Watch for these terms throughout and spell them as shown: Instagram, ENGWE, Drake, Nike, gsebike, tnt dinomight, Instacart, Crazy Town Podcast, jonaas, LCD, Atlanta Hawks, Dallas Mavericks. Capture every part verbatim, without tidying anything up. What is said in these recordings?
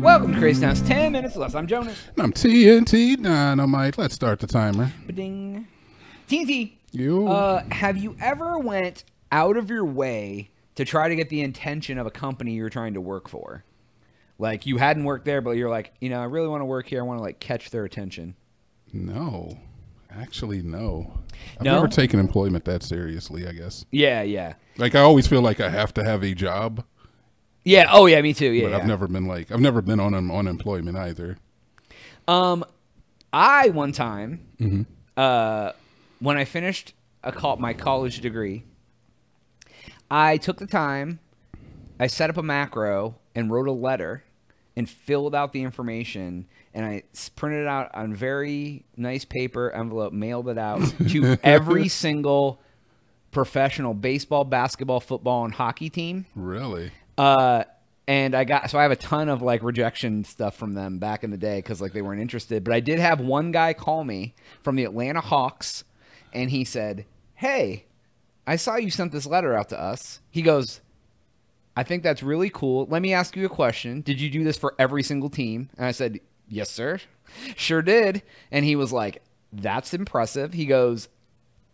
Welcome to Crazy Town's ten minutes left. I'm Jonas. And I'm T N T Dynamite. Let's start the timer. Ba-ding. T N T, you. Uh, have you ever went out of your way to try to get the intention of a company you're trying to work for? Like, you hadn't worked there, but you're like, you know, I really want to work here. I want to, like, catch their attention. No. Actually, no. I've no? never taken employment that seriously, I guess. Yeah, yeah. Like, I always feel like I have to have a job. Yeah. Oh, yeah. Me too. Yeah. But I've yeah. never been like I've never been on unemployment either. Um, I one time, mm-hmm. uh, when I finished a call my college degree, I took the time, I set up a macro and wrote a letter, and filled out the information, and I printed it out on very nice paper envelope, mailed it out to every single professional baseball, basketball, football, and hockey team. Really. Uh, and I got, so I have a ton of like rejection stuff from them back in the day. Cause like they weren't interested, but I did have one guy call me from the Atlanta Hawks and he said, "Hey, I saw you sent this letter out to us." He goes, "I think that's really cool. Let me ask you a question. Did you do this for every single team?" And I said, "Yes, sir. Sure did." And he was like, "That's impressive." He goes,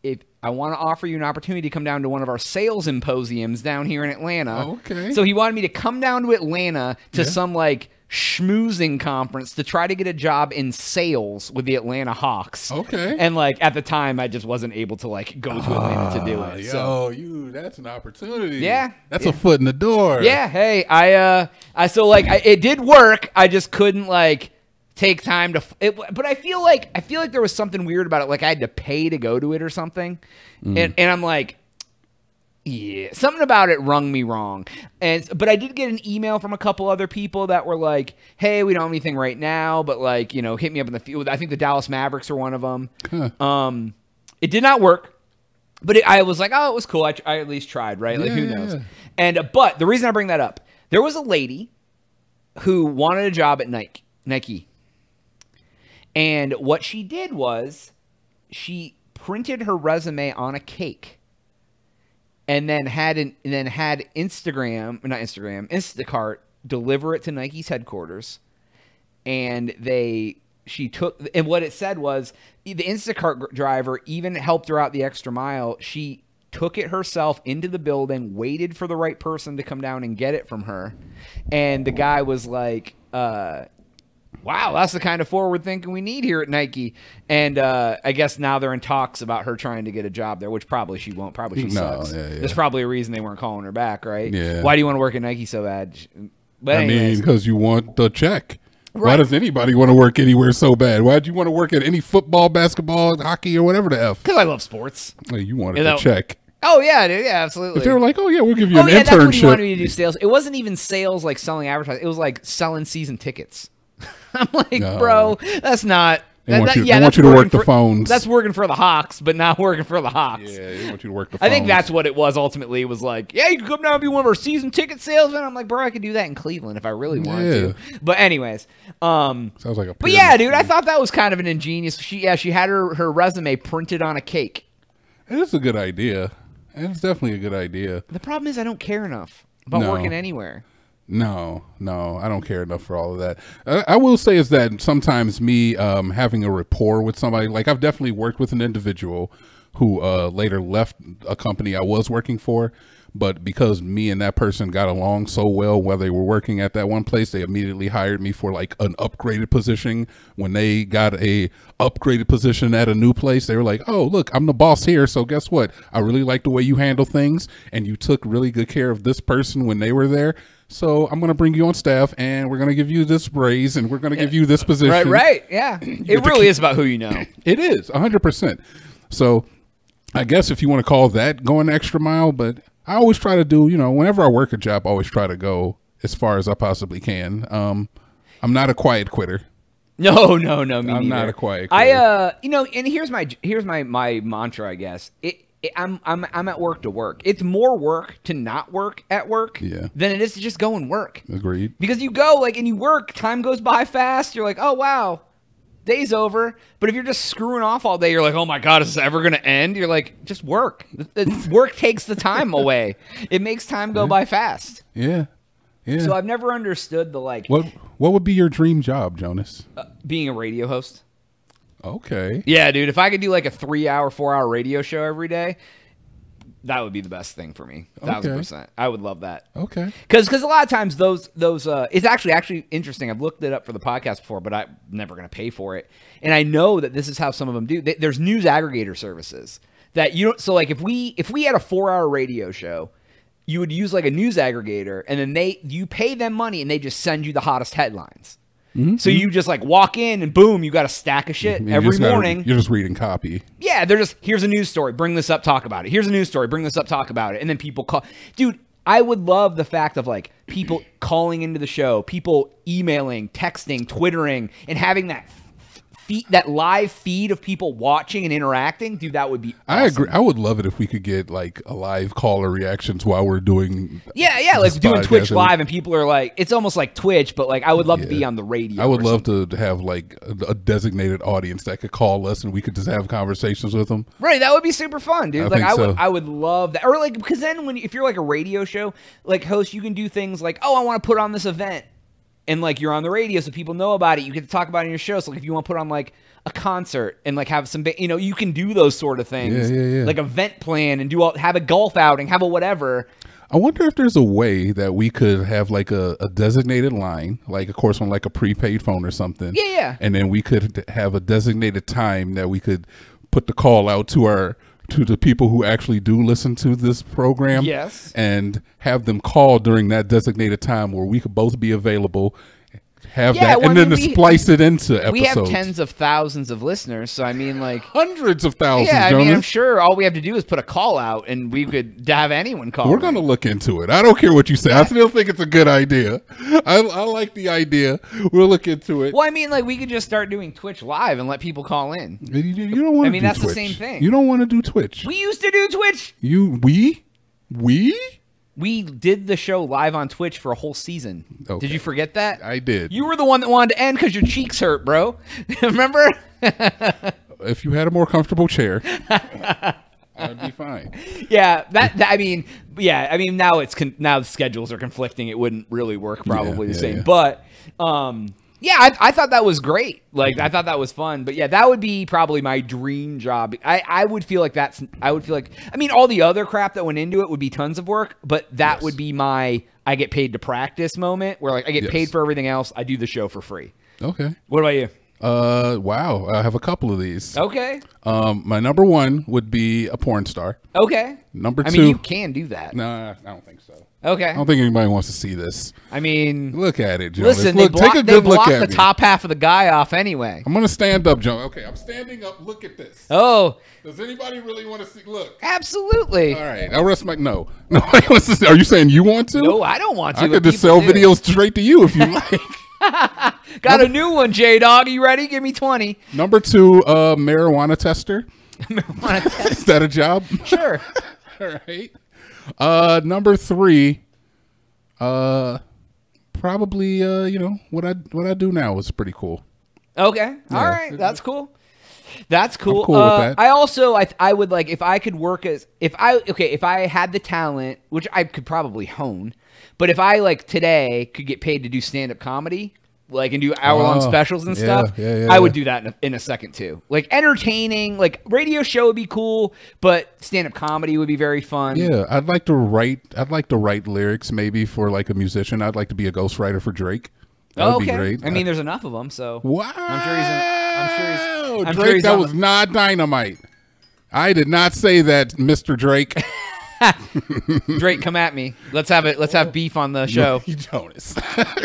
"If I want to offer you an opportunity to come down to one of our sales symposiums down here in Atlanta." Okay. So he wanted me to come down to Atlanta to yeah. some like schmoozing conference to try to get a job in sales with the Atlanta Hawks. Okay. And like at the time I just wasn't able to like go to Atlanta uh, to do it. Yo, so you, that's an opportunity. Yeah. That's yeah. a foot in the door. Yeah. Hey, I, uh, I, so like I, it did work. I just couldn't like take time to it, but I feel like I feel like there was something weird about it, like I had to pay to go to it or something. Mm. And and I'm like, yeah, something about it rung me wrong. And but I did get an email from a couple other people that were like, "Hey, we don't have anything right now, but like, you know, hit me up in the field." I think the Dallas Mavericks are one of them. Huh. Um, it did not work. But it, I was like, "Oh, it was cool. I, I at least tried, right? Like yeah, who knows?" Yeah. And uh, but the reason I bring that up, there was a lady who wanted a job at Nike. Nike. And what she did was she printed her resume on a cake and then had an, and then had Instagram, not Instagram, Instacart deliver it to Nike's headquarters. And they, she took, and what it said was the Instacart driver even helped her out the extra mile. She took it herself into the building, waited for the right person to come down and get it from her. And the guy was like, uh, "Wow, that's the kind of forward thinking we need here at Nike." And uh, I guess now they're in talks about her trying to get a job there, which probably she won't. Probably she no, sucks. Yeah, yeah. There's probably a reason they weren't calling her back, right? Yeah. Why do you want to work at Nike so bad? But I anyways. mean, because you want the check. Right. Why does anybody want to work anywhere so bad? Why do you want to work at any football, basketball, hockey, or whatever the F? Because I love sports. Well, you wanted the check. Oh, yeah, dude. Yeah, absolutely. If they were like, "Oh, yeah, we'll give you oh, an yeah, internship." That's what he wanted me to do, sales. It wasn't even sales like selling advertising. It was like selling season tickets. I'm like, no. bro, that's not. They that, want you, that, yeah, they want you to work for, the phones. That's working for the Hawks, but not working for the Hawks. Yeah, they want you to work the phones. I think that's what it was ultimately. It was like, "Yeah, you can come down and be one of our season ticket salesmen." I'm like, bro, I could do that in Cleveland if I really wanted yeah. to. But anyways. Um, Sounds like a But yeah, dude, I thought that was kind of an ingenious. She, yeah, she had her, her resume printed on a cake. It's a good idea. It's definitely a good idea. The problem is I don't care enough about no. working anywhere. No, no, I don't care enough for all of that. I, I will say is that sometimes me um, having a rapport with somebody, like I've definitely worked with an individual who uh, later left a company I was working for, but because me and that person got along so well while they were working at that one place, they immediately hired me for like an upgraded position. When they got a upgraded position at a new place, they were like, "Oh, look, I'm the boss here. So guess what? I really like the way you handle things and you took really good care of this person when they were there. So I'm going to bring you on staff and we're going to give you this raise and we're going to yeah. give you this position." Right, right. Yeah. It really is about who you know. It is one hundred percent. So I guess if you want to call that going an extra mile, but I always try to do, you know, whenever I work a job, I always try to go as far as I possibly can. Um, I'm not a quiet quitter. No, no, no. Me I'm neither. not a quiet quitter. I, uh, you know, and here's my, here's my, my mantra, I guess. It, I'm I'm I'm at work to work. It's more work to not work at work yeah. than it is to just go and work. Agreed. Because you go like and you work, time goes by fast. You're like, "Oh wow, day's over. But if you're just screwing off all day, you're like, oh my God, is this ever going to end? You're like, just work. Work takes the time away. It makes time go yeah. by fast. Yeah. Yeah. So I've never understood the like. What What would be your dream job, Jonas? Uh, being a radio host. Okay. Yeah, dude. If I could do like a three hour, four hour radio show every day, that would be the best thing for me. A thousand okay. percent. I would love that. Okay. Because because a lot of times those those uh, it's actually actually interesting. I've looked it up for the podcast before, but I'm never gonna pay for it. And I know that this is how some of them do. They, there's news aggregator services that you don't. So like if we if we had a four hour radio show, you would use like a news aggregator, and then they you pay them money, and they just send you the hottest headlines. Mm-hmm. So you just like walk in and boom, you got a stack of shit you every morning. Gotta, you're just reading copy. Yeah, they're just, here's a news story, bring this up, talk about it. Here's a news story, bring this up, talk about it. And then people call. Dude, I would love the fact of like people calling into the show, people emailing, texting, Twittering, and having that feed, that live feed of people watching and interacting. Dude, that would be awesome. I agree. I would love it if we could get like a live caller reactions while we're doing. Yeah, yeah, like doing podcast. Twitch live, and people are like, it's almost like Twitch, but like I would love yeah. to be on the radio. I would love something. to have like a, a designated audience that could call us and we could just have conversations with them. Right, that would be super fun, dude. I like I would, so. I would love that. Or like because then when if you're like a radio show like host, you can do things like, oh, I want to put on this event. And like you're on the radio, so people know about it. You get to talk about it in your show. So like if you want to put on like a concert and like have some, you know, you can do those sort of things, yeah, yeah, yeah. like event plan and do all, have a golf outing, have a whatever. I wonder if there's a way that we could have like a, a designated line, like of course on like a prepaid phone or something. Yeah, yeah. And then we could have a designated time that we could put the call out to our. to the people who actually do listen to this program, yes, and have them call during that designated time where we could both be available, have yeah, that, well, and I mean, then we, splice it into episodes. We have tens of thousands of listeners, so I mean, like... Hundreds of thousands, Yeah, I Jonas. mean, I'm sure all we have to do is put a call out, and we could have anyone call. We're going to look into it. I don't care what you say. Yeah. I still think it's a good idea. I, I like the idea. We'll look into it. Well, I mean, like, we could just start doing Twitch Live and let people call in. You, you don't want to I mean, do that's Twitch. the same thing. You don't want to do Twitch. We used to do Twitch. You, we? We? We did the show live on Twitch for a whole season. Okay. Did you forget that? I did. You were the one that wanted to end because your cheeks hurt, bro. Remember? If you had a more comfortable chair, I'd be fine. Yeah, that, that. I mean, yeah. I mean, now it's con now the schedules are conflicting. It wouldn't really work probably yeah, the yeah, same. Yeah. But, um, yeah, I, I thought that was great. Like, yeah. I thought that was fun. But yeah, that would be probably my dream job. I, I would feel like that's, I would feel like, I mean, all the other crap that went into it would be tons of work, but that yes. would be my, I get paid to practice moment where like I get yes. paid for everything else. I do the show for free. Okay. What about you? Uh, wow. I have a couple of these. Okay. Um, my number one would be a porn star. Okay. Number two. I mean, you can do that. Nah, I don't think so. Okay. I don't think anybody wants to see this. I mean, look at it, Jonas. Listen, look, they block, take a good look at it. They blocked the top half of the guy off anyway. I'm gonna stand up, Jonas. Okay, I'm standing up. Look at this. Oh. Does anybody really want to see? Look. Absolutely. All right. I'll rest my no. Nobody wants to see. Are you saying you want to? No, I don't want to. I could just sell do. videos straight to you if you like. Got number, a new one, J Dog. You ready? Give me twenty. Number two, uh, marijuana tester. Marijuana tester. Is that a job? Sure. All right. Uh, number three, uh, probably, uh, you know, what I, what I do now is pretty cool. Okay. Yeah. All right. That's cool. That's cool. cool uh, with that. I also, I, I would like, if I could work as, if I, okay, if I had the talent, which I could probably hone, but if I like today could get paid to do stand-up comedy, like, and do hour long oh, specials and yeah, stuff, yeah, yeah, I yeah. would do that in a, in a second too. Like entertaining, like radio show would be cool, but stand up comedy would be very fun. Yeah. I'd like to write, I'd like to write lyrics maybe for like a musician. I'd like to be a ghostwriter for Drake. That oh, would okay. be great. I mean, there's enough of them. So wow. I'm sure he's, an, I'm sure he's, I'm Drake, sure he's that was not dynamite. I did not say that, Mister Drake. Drake, come at me. Let's have it. Let's have beef on the show. You, Jonas,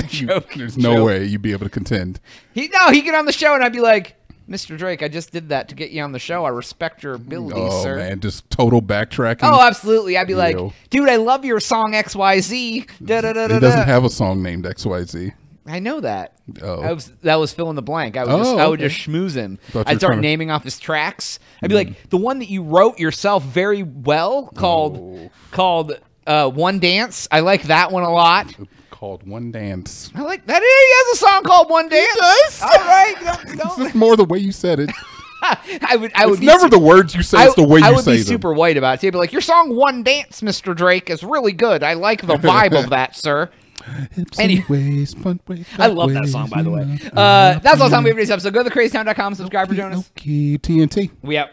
you, there's no joke. way you'd be able to contend. He no, he get on the show and I'd be like, Mister Drake, I just did that to get you on the show. I respect your ability, oh, sir. Oh man, just total backtracking. Oh, absolutely. I'd be you like, know. dude, I love your song X Y Z. Da, da, da, da, he doesn't have a song named X Y Z. I know that. Oh. I was, that was fill in the blank. I would, oh, just, I would okay. just schmooze him. I'd start naming to... off his tracks. I'd be mm. like, the one that you wrote yourself very well called oh. called uh, One Dance. I like that one a lot. called One Dance. I like that. He has a song called One Dance. He does. All right. Don't, don't. This is more the way you said it. I would. I would. It's be never the words you say. I, it's the way you say them. I would be super them. white about it. He'd be like, "Your song One Dance, Mister Drake, is really good. I like the vibe of that, sir." Anyway, ways, ways, I love ways, that song, by the way. Uh, that's all the time we have for this episode. Go to the crazy town dot com, subscribe for Jonas. T N T. We out.